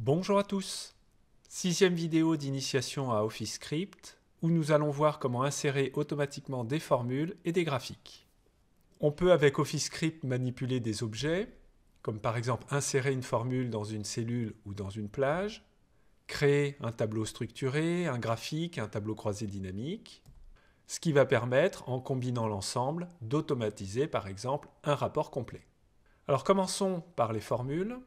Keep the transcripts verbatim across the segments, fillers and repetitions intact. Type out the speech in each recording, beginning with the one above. Bonjour à tous, sixième vidéo d'initiation à Office Script où nous allons voir comment insérer automatiquement des formules et des graphiques. On peut avec Office Script manipuler des objets, comme par exemple insérer une formule dans une cellule ou dans une plage, créer un tableau structuré, un graphique, un tableau croisé dynamique, ce qui va permettre, en combinant l'ensemble, d'automatiser par exemple un rapport complet. Alors commençons par les formules.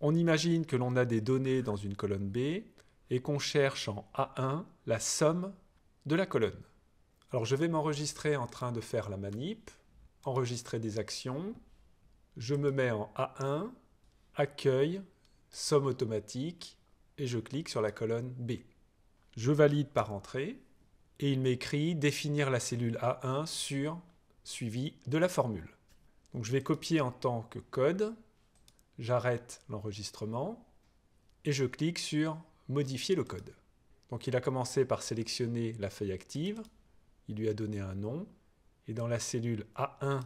On imagine que l'on a des données dans une colonne B et qu'on cherche en A un la somme de la colonne. Alors je vais m'enregistrer en train de faire la manip, enregistrer des actions. Je me mets en A un, accueil, somme automatique et je clique sur la colonne B. Je valide par entrée et il m'écrit définir la cellule A un sur suivi de la formule. Donc je vais copier en tant que code. J'arrête l'enregistrement et je clique sur « Modifier le code ». Donc il a commencé par sélectionner la feuille active, il lui a donné un nom, et dans la cellule A un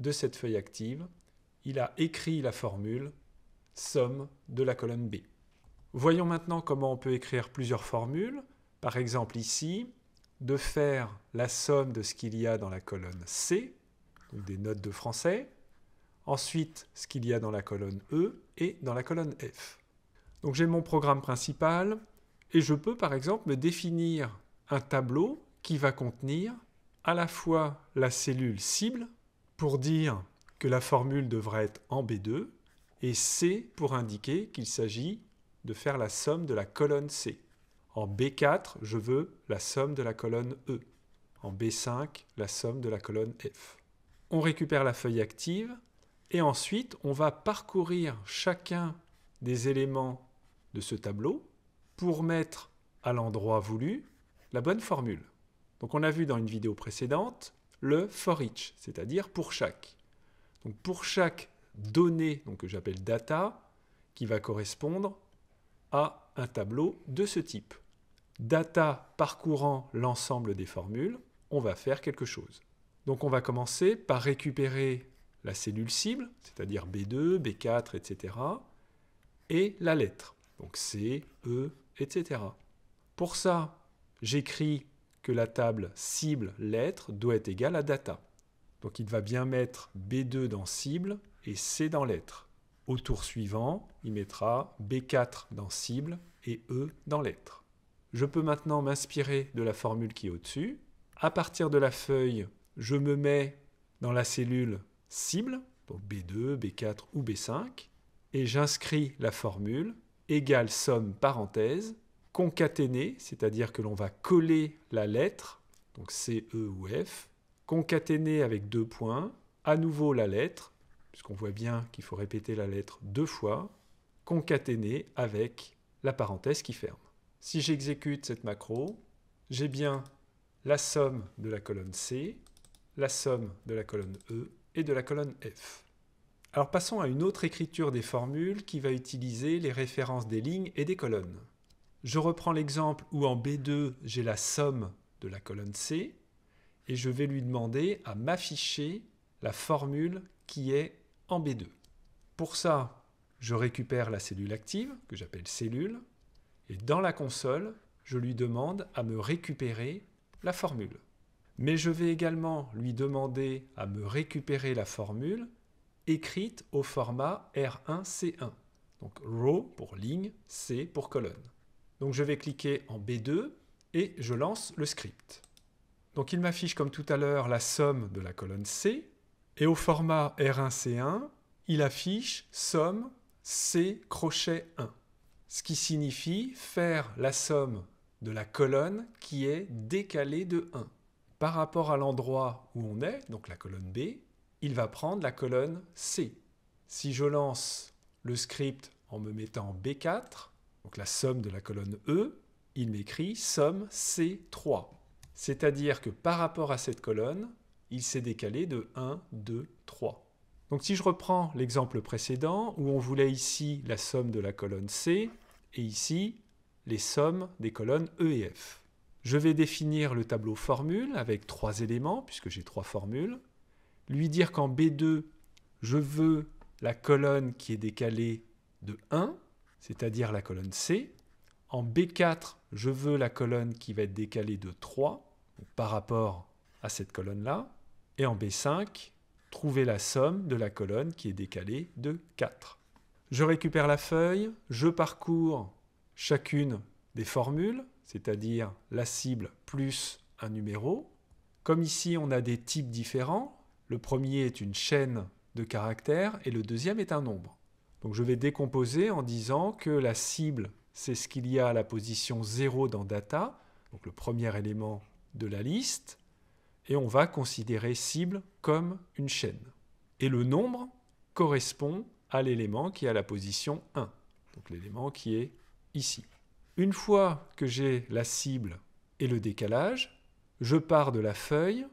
de cette feuille active, il a écrit la formule « Somme de la colonne B ». Voyons maintenant comment on peut écrire plusieurs formules. Par exemple ici, de faire la somme de ce qu'il y a dans la colonne C, donc des notes de français, ensuite ce qu'il y a dans la colonne E et dans la colonne F. Donc j'ai mon programme principal et je peux par exemple me définir un tableau qui va contenir à la fois la cellule cible pour dire que la formule devrait être en B deux et C pour indiquer qu'il s'agit de faire la somme de la colonne C. En B quatre, je veux la somme de la colonne E. En B cinq, la somme de la colonne F. On récupère la feuille active. Et ensuite, on va parcourir chacun des éléments de ce tableau pour mettre à l'endroit voulu la bonne formule. Donc on a vu dans une vidéo précédente le for each, c'est-à-dire pour chaque. Donc pour chaque donnée, donc que j'appelle data, qui va correspondre à un tableau de ce type. Data parcourant l'ensemble des formules, on va faire quelque chose. Donc on va commencer par récupérer la cellule cible, c'est-à-dire B deux, B quatre, et cetera, et la lettre, donc C, E, et cetera. Pour ça, j'écris que la table cible-lettre doit être égale à data. Donc il va bien mettre B deux dans cible et C dans lettre. Au tour suivant, il mettra B quatre dans cible et E dans lettre. Je peux maintenant m'inspirer de la formule qui est au-dessus. À partir de la feuille, je me mets dans la cellule cible, donc B deux, B quatre ou B cinq, et j'inscris la formule égale somme parenthèse concaténée, c'est-à-dire que l'on va coller la lettre, donc C, E ou F, concaténée avec deux points, à nouveau la lettre, puisqu'on voit bien qu'il faut répéter la lettre deux fois, concaténée avec la parenthèse qui ferme. Si j'exécute cette macro, j'ai bien la somme de la colonne C, la somme de la colonne E, et de la colonne F. Alors passons à une autre écriture des formules qui va utiliser les références des lignes et des colonnes. Je reprends l'exemple où en B deux, j'ai la somme de la colonne C et je vais lui demander à m'afficher la formule qui est en B deux. Pour ça, je récupère la cellule active, que j'appelle cellule, et dans la console, je lui demande à me récupérer la formule. Mais je vais également lui demander à me récupérer la formule écrite au format R un C un. Donc row pour ligne, C pour colonne. Donc je vais cliquer en B deux et je lance le script. Donc il m'affiche comme tout à l'heure la somme de la colonne C et au format R un C un, il affiche somme C crochet un. Ce qui signifie faire la somme de la colonne qui est décalée de un. Par rapport à l'endroit où on est, donc la colonne B, il va prendre la colonne C. Si je lance le script en me mettant en B quatre, donc la somme de la colonne E, il m'écrit somme C trois. C'est-à-dire que par rapport à cette colonne, il s'est décalé de un, deux, trois. Donc si je reprends l'exemple précédent, où on voulait ici la somme de la colonne C, et ici les sommes des colonnes E et F. Je vais définir le tableau formule avec trois éléments, puisque j'ai trois formules. Lui dire qu'en B deux, je veux la colonne qui est décalée de un, c'est-à-dire la colonne C. En B quatre, je veux la colonne qui va être décalée de trois par rapport à cette colonne-là. Et en B cinq, trouver la somme de la colonne qui est décalée de quatre. Je récupère la feuille, je parcours chacune des formules, c'est-à-dire la cible plus un numéro. Comme ici, on a des types différents. Le premier est une chaîne de caractères et le deuxième est un nombre. Donc je vais décomposer en disant que la cible, c'est ce qu'il y a à la position zéro dans data, donc le premier élément de la liste, et on va considérer cible comme une chaîne. Et le nombre correspond à l'élément qui est à la position un, donc l'élément qui est ici. Une fois que j'ai la cible et le décalage, je pars de la feuille,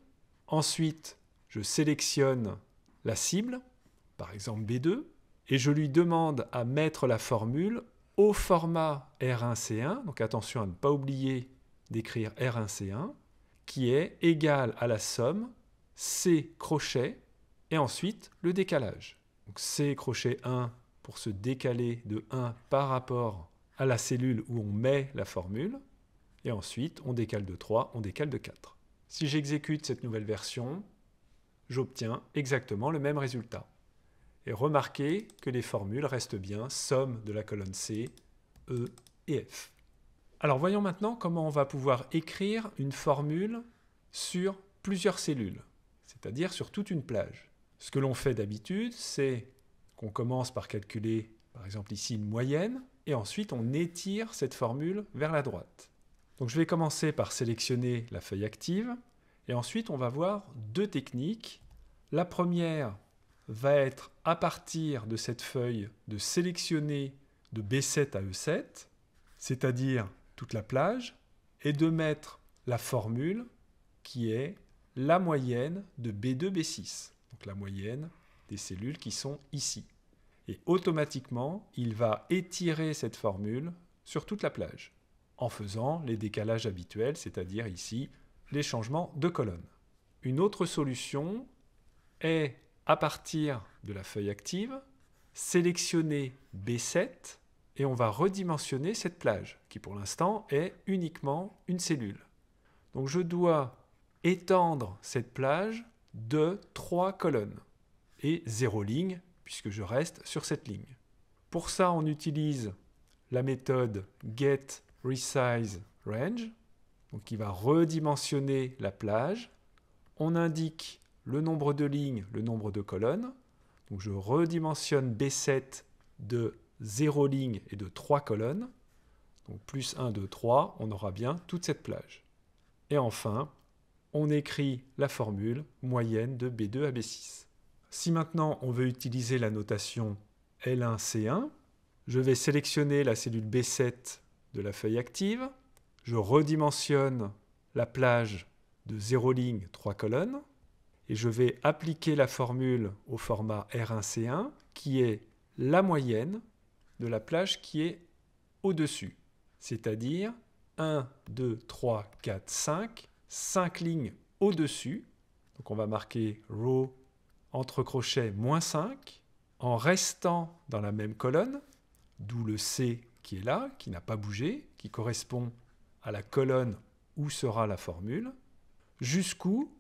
ensuite je sélectionne la cible, par exemple B deux, et je lui demande à mettre la formule au format R un C un, donc attention à ne pas oublier d'écrire R un C un, qui est égal à la somme C crochet et ensuite le décalage. Donc C crochet un pour se décaler de un par rapport à la cellule où on met la formule, et ensuite on décale de trois, on décale de quatre. Si j'exécute cette nouvelle version, j'obtiens exactement le même résultat. Et remarquez que les formules restent bien somme de la colonne C, E et F. Alors voyons maintenant comment on va pouvoir écrire une formule sur plusieurs cellules, c'est-à-dire sur toute une plage. Ce que l'on fait d'habitude, c'est qu'on commence par calculer, par exemple ici, une moyenne, et ensuite on étire cette formule vers la droite. Donc je vais commencer par sélectionner la feuille active, et ensuite on va voir deux techniques. La première va être, à partir de cette feuille, de sélectionner de B sept à E sept, c'est-à-dire toute la plage, et de mettre la formule qui est la moyenne de B deux B six, donc la moyenne des cellules qui sont ici. Et automatiquement, il va étirer cette formule sur toute la plage, en faisant les décalages habituels, c'est-à-dire ici, les changements de colonne. Une autre solution est, à partir de la feuille active, sélectionner B sept et on va redimensionner cette plage qui pour l'instant est uniquement une cellule. Donc je dois étendre cette plage de trois colonnes et zéro ligne puisque je reste sur cette ligne. Pour ça, on utilise la méthode getResizeRange qui va redimensionner la plage. On indique le nombre de lignes, le nombre de colonnes. Donc je redimensionne B sept de zéro ligne et de trois colonnes. Donc plus un, deux, trois, on aura bien toute cette plage. Et enfin, on écrit la formule moyenne de B deux à B six. Si maintenant on veut utiliser la notation L un C un, je vais sélectionner la cellule B sept de la feuille active. Je redimensionne la plage de zéro ligne, trois colonnes. Et je vais appliquer la formule au format R un C un qui est la moyenne de la plage qui est au-dessus, c'est-à-dire un, deux, trois, quatre, cinq, cinq lignes au-dessus. Donc on va marquer row entre crochets moins cinq en restant dans la même colonne, d'où le C qui est là, qui n'a pas bougé, qui correspond à la colonne où sera la formule, jusqu'où?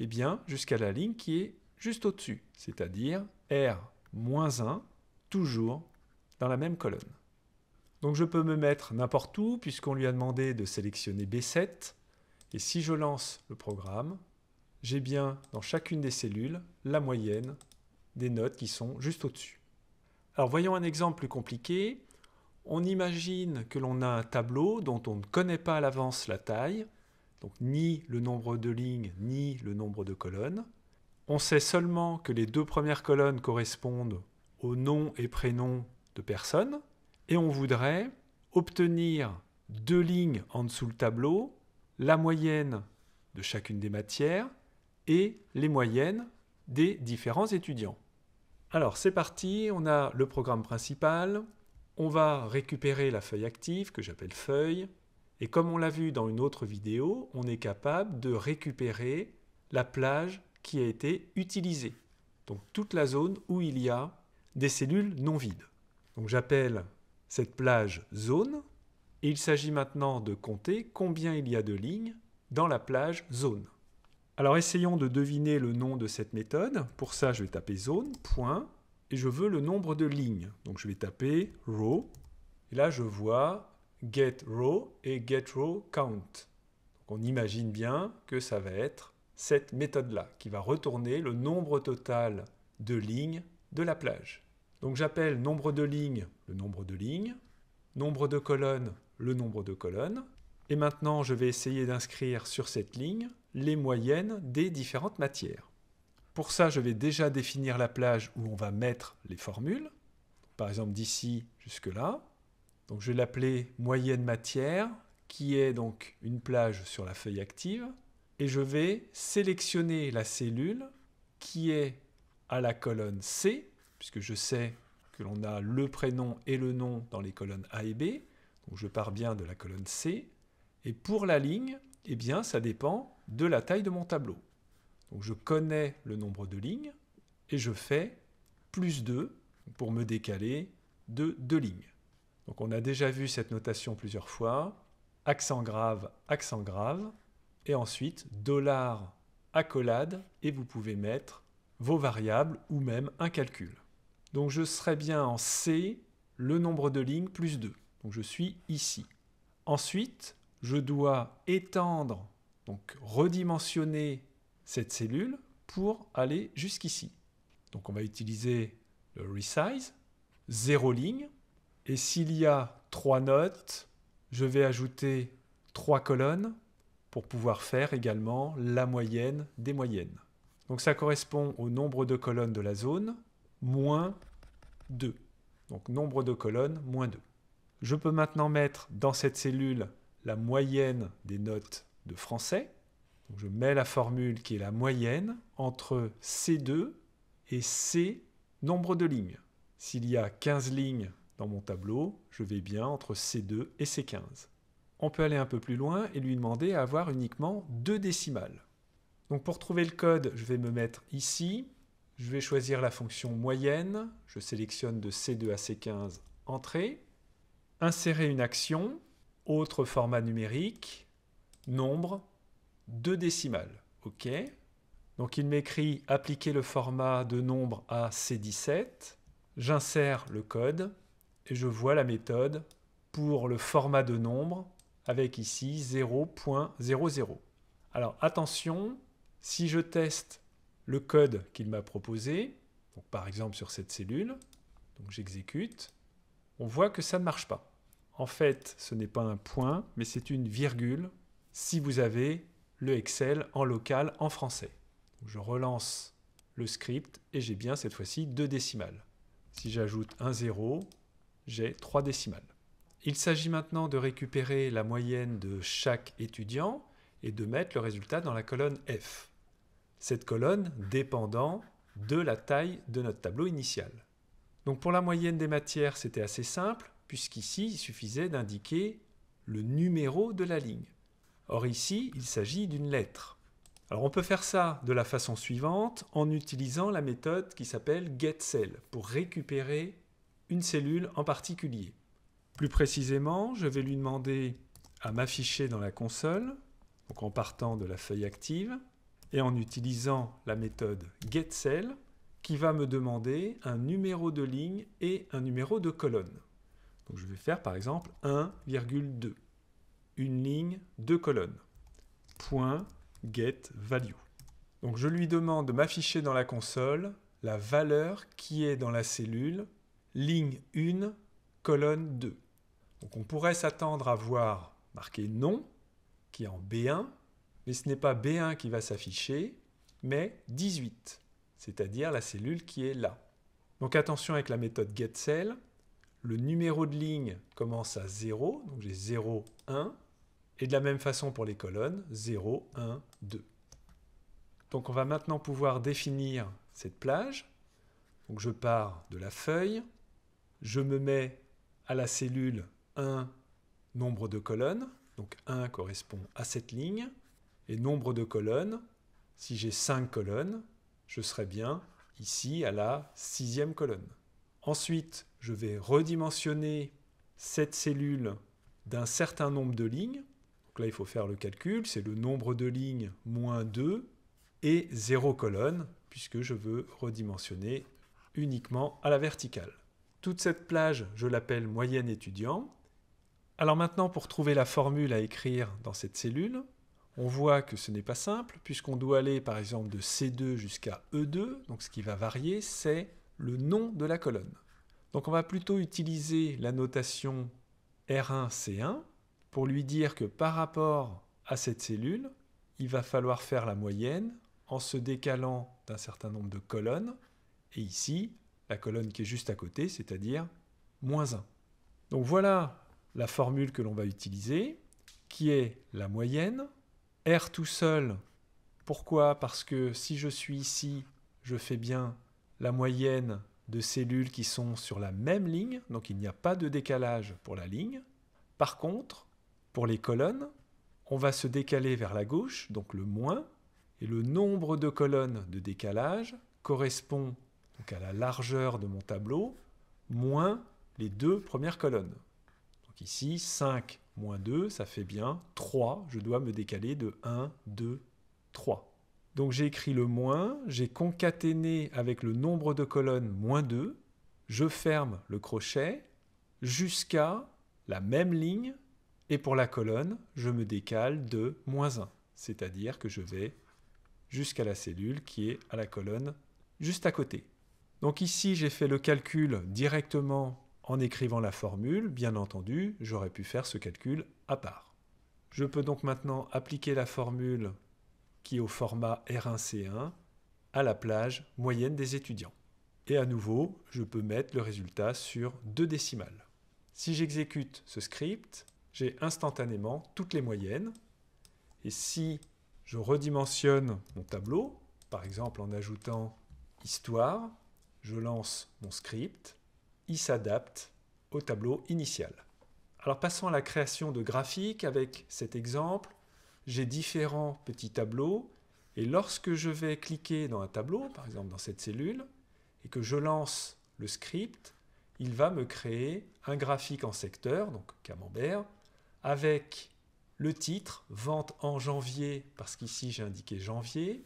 Eh bien, jusqu'à la ligne qui est juste au-dessus, c'est-à-dire R moins un, toujours dans la même colonne. Donc je peux me mettre n'importe où, puisqu'on lui a demandé de sélectionner B sept. Et si je lance le programme, j'ai bien dans chacune des cellules la moyenne des notes qui sont juste au-dessus. Alors voyons un exemple plus compliqué. On imagine que l'on a un tableau dont on ne connaît pas à l'avance la taille, donc ni le nombre de lignes, ni le nombre de colonnes. On sait seulement que les deux premières colonnes correspondent aux noms et prénoms de personnes, et on voudrait obtenir deux lignes en dessous le tableau, la moyenne de chacune des matières et les moyennes des différents étudiants. Alors c'est parti, on a le programme principal, on va récupérer la feuille active que j'appelle feuille, et comme on l'a vu dans une autre vidéo, on est capable de récupérer la plage qui a été utilisée. Donc toute la zone où il y a des cellules non vides. Donc j'appelle cette plage zone, et il s'agit maintenant de compter combien il y a de lignes dans la plage zone. Alors essayons de deviner le nom de cette méthode. Pour ça, je vais taper zone, point, et je veux le nombre de lignes. Donc je vais taper row, et là je vois getRow et getRowCount. Donc on imagine bien que ça va être cette méthode-là qui va retourner le nombre total de lignes de la plage. Donc j'appelle nombre de lignes le nombre de lignes, nombre de colonnes le nombre de colonnes, et maintenant je vais essayer d'inscrire sur cette ligne les moyennes des différentes matières. Pour ça, je vais déjà définir la plage où on va mettre les formules, par exemple d'ici jusque-là. Donc je vais l'appeler moyenne matière, qui est donc une plage sur la feuille active, et je vais sélectionner la cellule qui est à la colonne C, puisque je sais que l'on a le prénom et le nom dans les colonnes A et B, donc je pars bien de la colonne C, et pour la ligne, eh bien ça dépend de la taille de mon tableau. Donc je connais le nombre de lignes, et je fais plus deux, pour me décaler de deux lignes. Donc on a déjà vu cette notation plusieurs fois, accent grave, accent grave, et ensuite dollar accolade, et vous pouvez mettre vos variables ou même un calcul. Donc je serai bien en C, le nombre de lignes plus deux. Donc je suis ici. Ensuite, je dois étendre, donc redimensionner cette cellule pour aller jusqu'ici. Donc on va utiliser le resize, zéro ligne. Et s'il y a trois notes, je vais ajouter trois colonnes pour pouvoir faire également la moyenne des moyennes. Donc ça correspond au nombre de colonnes de la zone, moins deux. Donc nombre de colonnes, moins deux. Je peux maintenant mettre dans cette cellule la moyenne des notes de français. Donc je mets la formule qui est la moyenne entre C deux et C nombre de lignes. S'il y a quinze lignes dans mon tableau, je vais bien entre C deux et C quinze. On peut aller un peu plus loin et lui demander à avoir uniquement deux décimales. Donc pour trouver le code, je vais me mettre ici. Je vais choisir la fonction moyenne. Je sélectionne de C deux à C quinze, entrée. Insérer une action, autre format numérique, nombre, deux décimales. OK. Donc il m'écrit appliquer le format de nombre à C dix-sept. J'insère le code et je vois la méthode pour le format de nombre avec ici zéro point zéro zéro. Alors attention, si je teste le code qu'il m'a proposé, donc par exemple sur cette cellule, donc j'exécute, on voit que ça ne marche pas. En fait, ce n'est pas un point, mais c'est une virgule si vous avez le Excel en local en français. Donc je relance le script et j'ai bien cette fois-ci deux décimales. Si j'ajoute un zéro, j'ai trois décimales. Il s'agit maintenant de récupérer la moyenne de chaque étudiant et de mettre le résultat dans la colonne F. Cette colonne dépendant de la taille de notre tableau initial. Donc pour la moyenne des matières, c'était assez simple, puisqu'ici, il suffisait d'indiquer le numéro de la ligne. Or ici, il s'agit d'une lettre. Alors on peut faire ça de la façon suivante, en utilisant la méthode qui s'appelle getCell, pour récupérer une cellule en particulier. Plus précisément, je vais lui demander à m'afficher dans la console, donc en partant de la feuille active, et en utilisant la méthode getCell, qui va me demander un numéro de ligne et un numéro de colonne. Donc je vais faire par exemple un virgule deux, une ligne, deux colonnes, point getValue. Donc je lui demande de m'afficher dans la console la valeur qui est dans la cellule ligne un, colonne deux. Donc on pourrait s'attendre à voir marqué non, qui est en B un, mais ce n'est pas B un qui va s'afficher, mais dix-huit, c'est-à-dire la cellule qui est là. Donc attention avec la méthode getCell, le numéro de ligne commence à zéro, donc j'ai zéro, un, et de la même façon pour les colonnes, zéro, un, deux. Donc on va maintenant pouvoir définir cette plage. Donc je pars de la feuille, je me mets à la cellule un, nombre de colonnes, donc un correspond à cette ligne, et nombre de colonnes, si j'ai cinq colonnes, je serai bien ici à la sixième colonne. Ensuite, je vais redimensionner cette cellule d'un certain nombre de lignes. Donc là, il faut faire le calcul. C'est le nombre de lignes moins deux et zéro colonne, puisque je veux redimensionner uniquement à la verticale. Toute cette plage, je l'appelle moyenne étudiant. Alors maintenant, pour trouver la formule à écrire dans cette cellule, on voit que ce n'est pas simple, puisqu'on doit aller par exemple de C deux jusqu'à E deux, donc ce qui va varier, c'est le nom de la colonne. Donc on va plutôt utiliser la notation R un C un pour lui dire que par rapport à cette cellule, il va falloir faire la moyenne en se décalant d'un certain nombre de colonnes, et ici, la colonne qui est juste à côté, c'est-à-dire moins un. Donc voilà la formule que l'on va utiliser, qui est la moyenne. R tout seul, pourquoi? Parce que si je suis ici, je fais bien la moyenne de cellules qui sont sur la même ligne, donc il n'y a pas de décalage pour la ligne. Par contre, pour les colonnes, on va se décaler vers la gauche, donc le moins, et le nombre de colonnes de décalage correspond donc à la largeur de mon tableau, moins les deux premières colonnes. Donc ici, cinq moins deux, ça fait bien trois. Je dois me décaler de un, deux, trois. Donc j'ai écrit le moins, j'ai concaténé avec le nombre de colonnes moins deux, je ferme le crochet jusqu'à la même ligne, et pour la colonne, je me décale de moins un. C'est-à-dire que je vais jusqu'à la cellule qui est à la colonne juste à côté. Donc ici, j'ai fait le calcul directement en écrivant la formule. Bien entendu, j'aurais pu faire ce calcul à part. Je peux donc maintenant appliquer la formule qui est au format R un C un à la plage moyenne des étudiants. Et à nouveau, je peux mettre le résultat sur deux décimales. Si j'exécute ce script, j'ai instantanément toutes les moyennes. Et si je redimensionne mon tableau, par exemple en ajoutant histoire, je lance mon script. Il s'adapte au tableau initial. Alors passons à la création de graphiques avec cet exemple. J'ai différents petits tableaux et lorsque je vais cliquer dans un tableau, par exemple dans cette cellule, et que je lance le script, il va me créer un graphique en secteur, donc camembert, avec le titre « Vente en janvier » parce qu'ici j'ai indiqué janvier.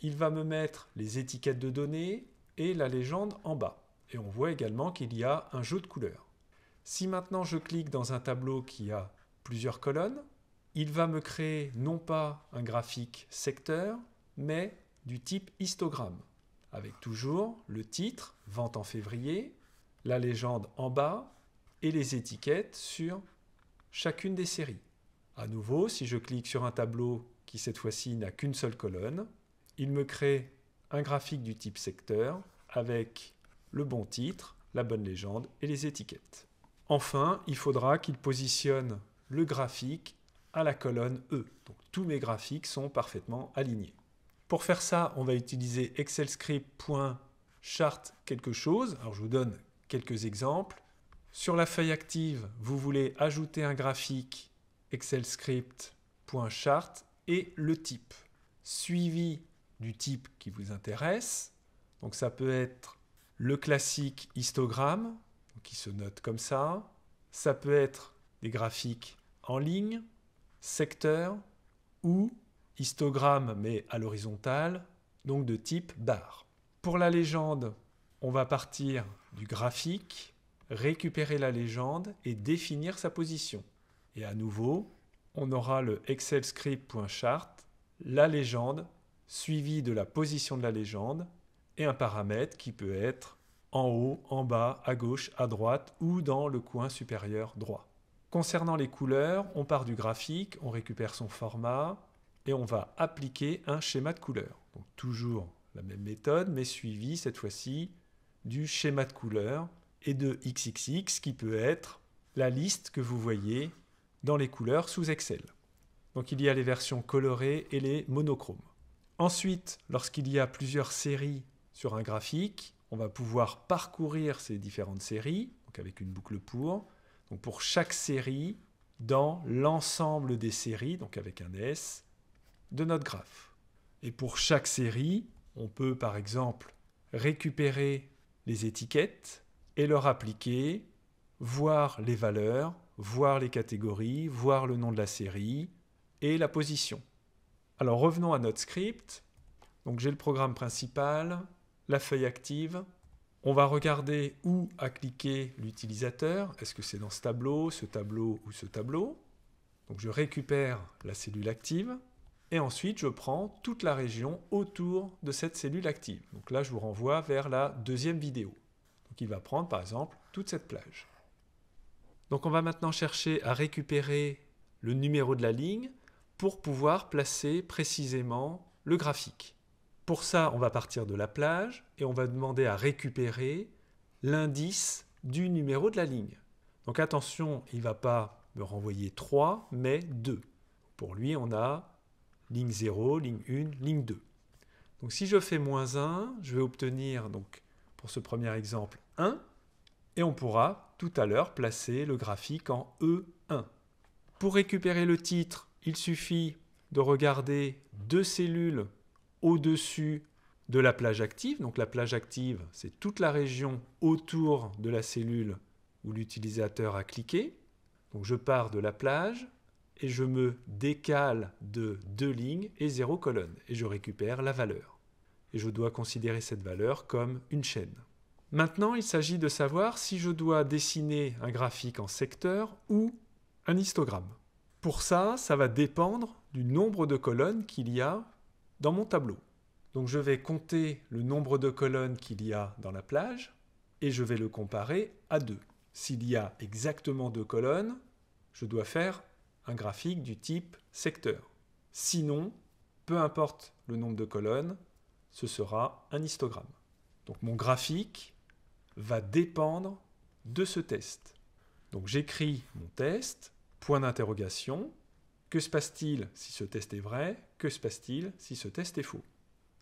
Il va me mettre les étiquettes de données et la légende en bas. Et on voit également qu'il y a un jeu de couleurs. Si maintenant je clique dans un tableau qui a plusieurs colonnes, il va me créer non pas un graphique secteur, mais du type histogramme, avec toujours le titre « Vente en février », la légende en bas et les étiquettes sur chacune des séries. À nouveau, si je clique sur un tableau qui cette fois-ci n'a qu'une seule colonne, il me crée un graphique du type secteur avec le bon titre, la bonne légende et les étiquettes. Enfin, il faudra qu'il positionne le graphique à la colonne E. Donc tous mes graphiques sont parfaitement alignés. Pour faire ça, on va utiliser ExcelScript.chart quelque chose. Alors je vous donne quelques exemples. Sur la feuille active, vous voulez ajouter un graphique ExcelScript.chart et le type, suivi du type qui vous intéresse. Donc ça peut être le classique histogramme, qui se note comme ça. Ça peut être des graphiques en ligne, secteur ou histogramme, mais à l'horizontale, donc de type barre. Pour la légende, on va partir du graphique, récupérer la légende et définir sa position. Et à nouveau, on aura le ExcelScript.chart, la légende, suivie de la position de la légende, et un paramètre qui peut être en haut, en bas, à gauche, à droite ou dans le coin supérieur droit. Concernant les couleurs, on part du graphique, on récupère son format et on va appliquer un schéma de couleurs. Donc toujours la même méthode mais suivi cette fois-ci du schéma de couleurs et de X X X qui peut être la liste que vous voyez dans les couleurs sous Excel. Donc il y a les versions colorées et les monochromes. Ensuite, lorsqu'il y a plusieurs séries sur un graphique, on va pouvoir parcourir ces différentes séries, donc avec une boucle pour, donc pour chaque série dans l'ensemble des séries, donc avec un S, de notre graphe. Et pour chaque série, on peut par exemple récupérer les étiquettes et leur appliquer voir les valeurs, voir les catégories, voir le nom de la série et la position. Alors revenons à notre script. Donc j'ai le programme principal, la feuille active. On va regarder où a cliqué l'utilisateur. Est-ce que c'est dans ce tableau, ce tableau ou ce tableau? Donc je récupère la cellule active et ensuite je prends toute la région autour de cette cellule active. Donc là je vous renvoie vers la deuxième vidéo. Donc il va prendre par exemple toute cette plage. Donc on va maintenant chercher à récupérer le numéro de la ligne pour pouvoir placer précisément le graphique. Pour ça, on va partir de la plage et on va demander à récupérer l'indice du numéro de la ligne. Donc attention, il ne va pas me renvoyer trois, mais deux. Pour lui, on a ligne zéro, ligne un, ligne deux. Donc si je fais moins un, je vais obtenir, donc, pour ce premier exemple, un. Et on pourra tout à l'heure placer le graphique en E un. Pour récupérer le titre, il suffit de regarder deux cellules au-dessus de la plage active. Donc la plage active, c'est toute la région autour de la cellule où l'utilisateur a cliqué. Donc je pars de la plage et je me décale de deux lignes et zéro colonne. Et je récupère la valeur. Et je dois considérer cette valeur comme une chaîne. Maintenant, il s'agit de savoir si je dois dessiner un graphique en secteur ou un histogramme. Pour ça, ça va dépendre du nombre de colonnes qu'il y a dans mon tableau. Donc je vais compter le nombre de colonnes qu'il y a dans la plage et je vais le comparer à deux. S'il y a exactement deux colonnes, je dois faire un graphique du type secteur. Sinon, peu importe le nombre de colonnes, ce sera un histogramme. Donc mon graphique va dépendre de ce test. Donc j'écris mon test, point d'interrogation. Que se passe-t-il si ce test est vrai? Que se passe-t-il si ce test est faux?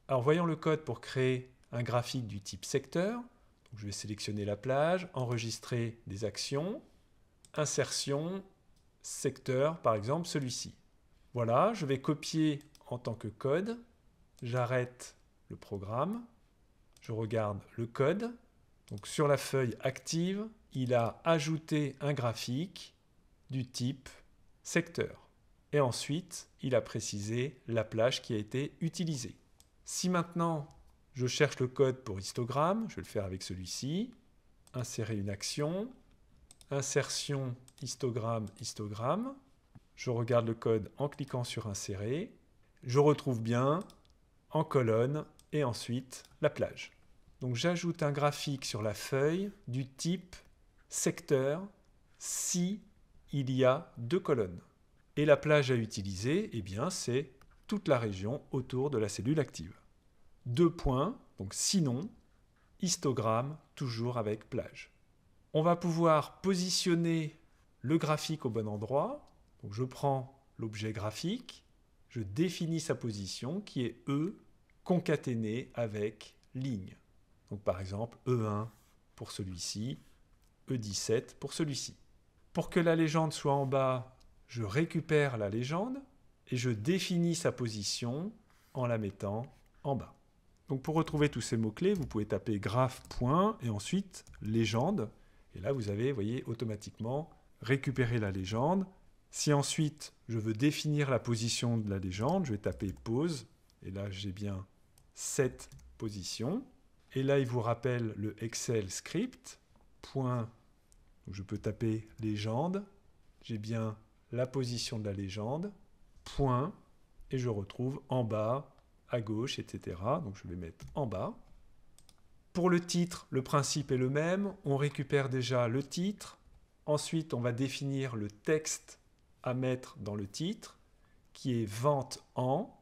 Alors voyons le code pour créer un graphique du type secteur. Donc, je vais sélectionner la plage, enregistrer des actions, insertion, secteur, par exemple celui-ci. Voilà, je vais copier en tant que code. J'arrête le programme. Je regarde le code. Donc sur la feuille active, il a ajouté un graphique du type secteur. Et ensuite, il a précisé la plage qui a été utilisée. Si maintenant, je cherche le code pour histogramme, je vais le faire avec celui-ci. Insérer une action. Insertion, histogramme, histogramme. Je regarde le code en cliquant sur insérer. Je retrouve bien en colonne et ensuite la plage. Donc j'ajoute un graphique sur la feuille du type secteur si il y a deux colonnes. Et la plage à utiliser, eh bien c'est toute la région autour de la cellule active. Deux points, donc sinon, histogramme toujours avec plage. On va pouvoir positionner le graphique au bon endroit. Donc je prends l'objet graphique, je définis sa position qui est E, concaténé avec ligne. Donc par exemple E un pour celui-ci, E dix-sept pour celui-ci. Pour que la légende soit en bas, je récupère la légende et je définis sa position en la mettant en bas. Donc pour retrouver tous ces mots-clés, vous pouvez taper graph point et ensuite légende. Et là, vous avez, voyez, automatiquement récupérer la légende. Si ensuite je veux définir la position de la légende, je vais taper pause. Et là, j'ai bien cette position. Et là, il vous rappelle le Excel script. Point. Donc je peux taper légende. J'ai bien la position de la légende, point, et je retrouve en bas, à gauche, et cetera. Donc je vais mettre en bas. Pour le titre, le principe est le même. On récupère déjà le titre. Ensuite, on va définir le texte à mettre dans le titre, qui est vente en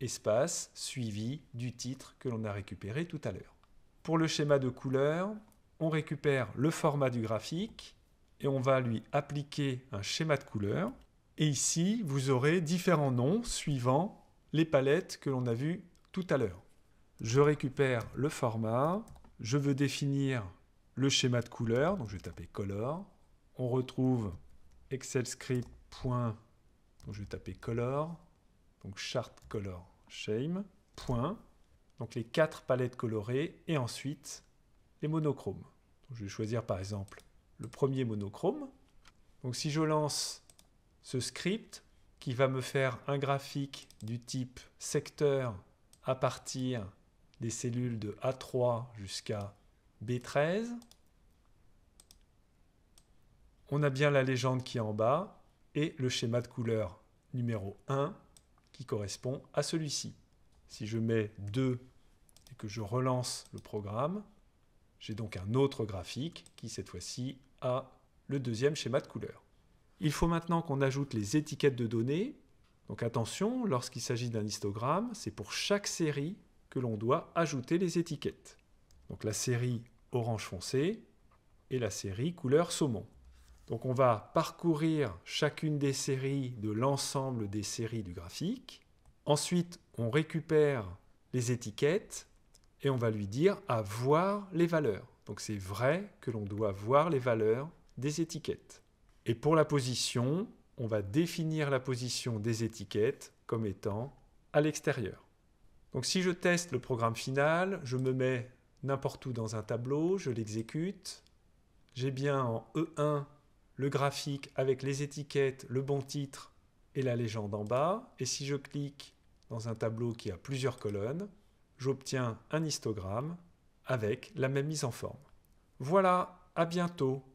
espace suivi du titre que l'on a récupéré tout à l'heure. Pour le schéma de couleur, on récupère le format du graphique, et on va lui appliquer un schéma de couleurs. Et ici, vous aurez différents noms suivant les palettes que l'on a vues tout à l'heure. Je récupère le format. Je veux définir le schéma de couleurs. Donc, je vais taper color. On retrouve ExcelScript. Donc, je vais taper color. Donc, chart color scheme. Point. Donc, les quatre palettes colorées. Et ensuite, les monochromes. Donc, je vais choisir par exemple le premier monochrome. Donc si je lance ce script qui va me faire un graphique du type secteur à partir des cellules de A trois jusqu'à B treize, on a bien la légende qui est en bas et le schéma de couleur numéro un qui correspond à celui-ci. Si je mets deux et que je relance le programme, j'ai donc un autre graphique qui cette fois-ci a le deuxième schéma de couleur. Il faut maintenant qu'on ajoute les étiquettes de données. Donc attention, lorsqu'il s'agit d'un histogramme, c'est pour chaque série que l'on doit ajouter les étiquettes. Donc la série orange foncé et la série couleur saumon. Donc on va parcourir chacune des séries de l'ensemble des séries du graphique. Ensuite, on récupère les étiquettes et on va lui dire à voir les valeurs. Donc c'est vrai que l'on doit voir les valeurs des étiquettes. Et pour la position, on va définir la position des étiquettes comme étant à l'extérieur. Donc si je teste le programme final, je me mets n'importe où dans un tableau, je l'exécute. J'ai bien en E un le graphique avec les étiquettes, le bon titre et la légende en bas. Et si je clique dans un tableau qui a plusieurs colonnes, j'obtiens un histogramme avec la même mise en forme. Voilà, à bientôt.